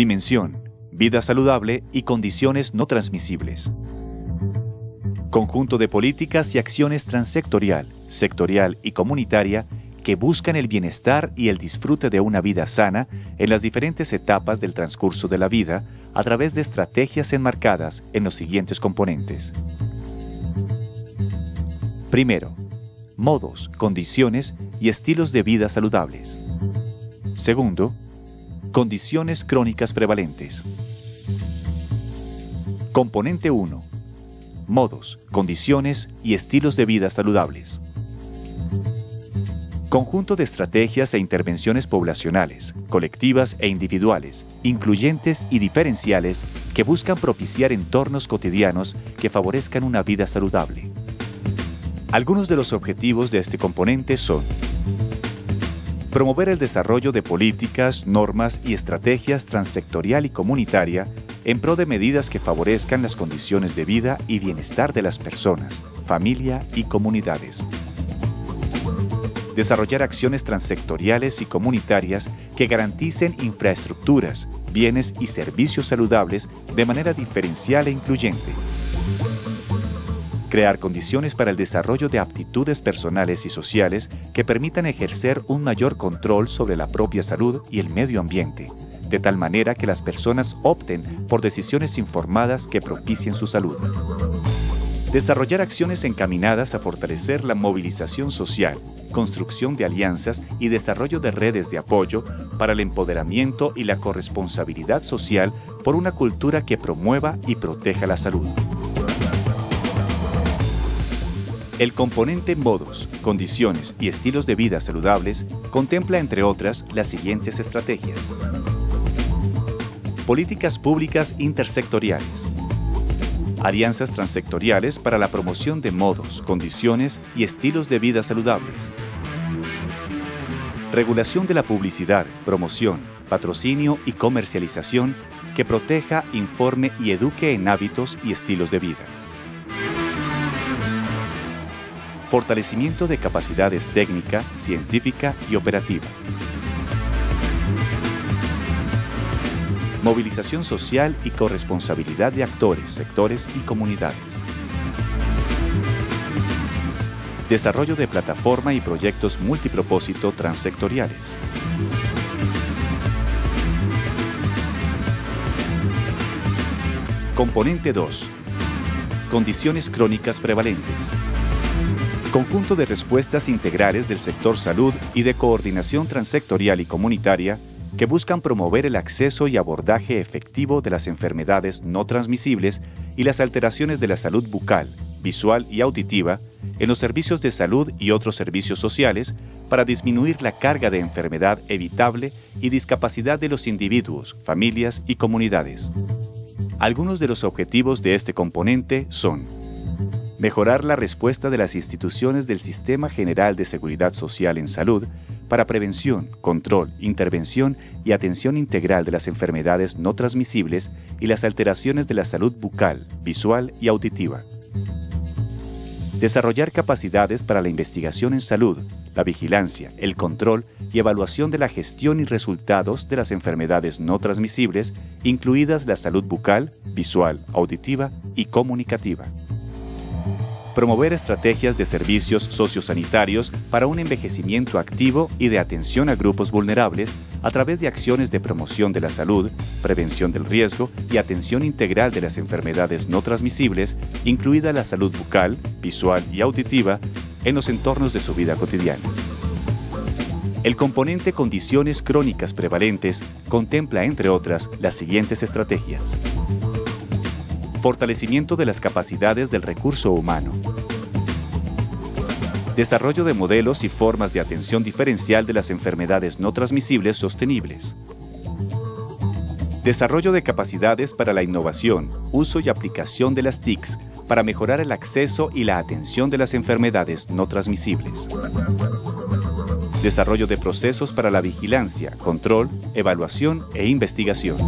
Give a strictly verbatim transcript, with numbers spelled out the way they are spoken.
Dimensión, vida saludable y condiciones no transmisibles. Conjunto de políticas y acciones transsectorial, sectorial y comunitaria que buscan el bienestar y el disfrute de una vida sana en las diferentes etapas del transcurso de la vida a través de estrategias enmarcadas en los siguientes componentes. Primero, modos, condiciones y estilos de vida saludables. Segundo, condiciones crónicas prevalentes. Componente uno. Modos, condiciones y estilos de vida saludables. Conjunto de estrategias e intervenciones poblacionales, colectivas e individuales, incluyentes y diferenciales que buscan propiciar entornos cotidianos que favorezcan una vida saludable. Algunos de los objetivos de este componente son: promover el desarrollo de políticas, normas y estrategias transsectorial y comunitaria en pro de medidas que favorezcan las condiciones de vida y bienestar de las personas, familia y comunidades. Desarrollar acciones transsectoriales y comunitarias que garanticen infraestructuras, bienes y servicios saludables de manera diferencial e incluyente. Crear condiciones para el desarrollo de aptitudes personales y sociales que permitan ejercer un mayor control sobre la propia salud y el medio ambiente, de tal manera que las personas opten por decisiones informadas que propicien su salud. Desarrollar acciones encaminadas a fortalecer la movilización social, construcción de alianzas y desarrollo de redes de apoyo para el empoderamiento y la corresponsabilidad social por una cultura que promueva y proteja la salud. El componente modos, condiciones y estilos de vida saludables contempla, entre otras, las siguientes estrategias. Políticas públicas intersectoriales. Alianzas transsectoriales para la promoción de modos, condiciones y estilos de vida saludables. Regulación de la publicidad, promoción, patrocinio y comercialización que proteja, informe y eduque en hábitos y estilos de vida. Fortalecimiento de capacidades técnica, científica y operativa. Movilización social y corresponsabilidad de actores, sectores y comunidades. Desarrollo de plataforma y proyectos multipropósito transsectoriales. Componente dos. Condiciones crónicas prevalentes. Conjunto de respuestas integrales del sector salud y de coordinación transsectorial y comunitaria que buscan promover el acceso y abordaje efectivo de las enfermedades no transmisibles y las alteraciones de la salud bucal, visual y auditiva en los servicios de salud y otros servicios sociales para disminuir la carga de enfermedad evitable y discapacidad de los individuos, familias y comunidades. Algunos de los objetivos de este componente son: mejorar la respuesta de las instituciones del Sistema General de Seguridad Social en Salud para prevención, control, intervención y atención integral de las enfermedades no transmisibles y las alteraciones de la salud bucal, visual y auditiva. Desarrollar capacidades para la investigación en salud, la vigilancia, el control y evaluación de la gestión y resultados de las enfermedades no transmisibles, incluidas la salud bucal, visual, auditiva y comunicativa. Promover estrategias de servicios sociosanitarios para un envejecimiento activo y de atención a grupos vulnerables a través de acciones de promoción de la salud, prevención del riesgo y atención integral de las enfermedades no transmisibles, incluida la salud bucal, visual y auditiva, en los entornos de su vida cotidiana. El componente condiciones crónicas prevalentes contempla, entre otras, las siguientes estrategias. Fortalecimiento de las capacidades del recurso humano. Desarrollo de modelos y formas de atención diferencial de las enfermedades no transmisibles sostenibles. Desarrollo de capacidades para la innovación, uso y aplicación de las T I Cs para mejorar el acceso y la atención de las enfermedades no transmisibles. Desarrollo de procesos para la vigilancia, control, evaluación e investigación.